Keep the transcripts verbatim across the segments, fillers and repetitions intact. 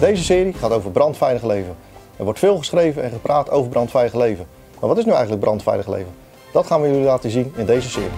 Deze serie gaat over brandveilig leven. Er wordt veel geschreven en gepraat over brandveilig leven. Maar wat is nu eigenlijk brandveilig leven? Dat gaan we jullie laten zien in deze serie.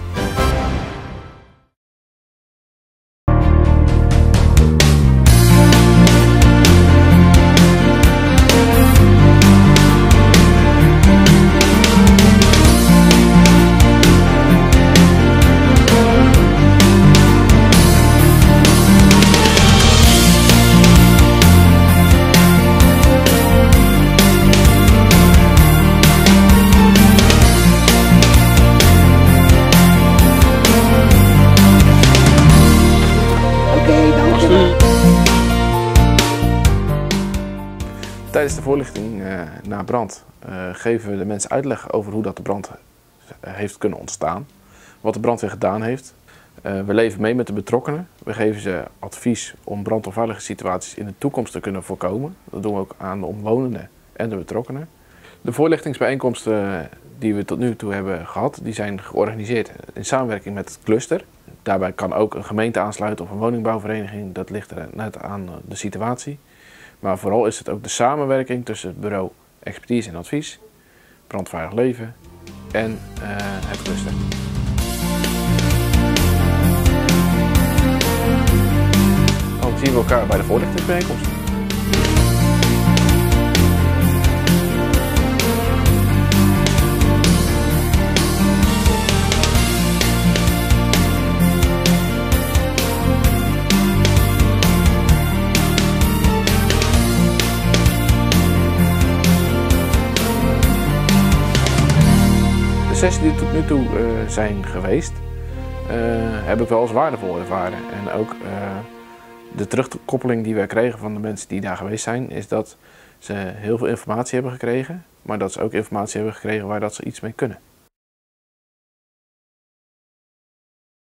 Tijdens de voorlichting uh, na brand uh, geven we de mensen uitleg over hoe dat de brand heeft kunnen ontstaan. Wat de brandweer gedaan heeft. Uh, we leven mee met de betrokkenen. We geven ze advies om brandonveilige situaties in de toekomst te kunnen voorkomen. Dat doen we ook aan de omwonenden en de betrokkenen. De voorlichtingsbijeenkomsten die we tot nu toe hebben gehad, die zijn georganiseerd in samenwerking met het cluster. Daarbij kan ook een gemeente aansluiten of een woningbouwvereniging. Dat ligt er net aan de situatie. Maar vooral is het ook de samenwerking tussen het bureau Expertise en Advies, Brandveilig Leven en uh, het cluster. Dan zien we elkaar bij de voorlichtingsbijeenkomst. De sessies die tot nu toe uh, zijn geweest, uh, heb ik wel als waardevol ervaren. En ook uh, de terugkoppeling die wij kregen van de mensen die daar geweest zijn, is dat ze heel veel informatie hebben gekregen, maar dat ze ook informatie hebben gekregen waar dat ze iets mee kunnen.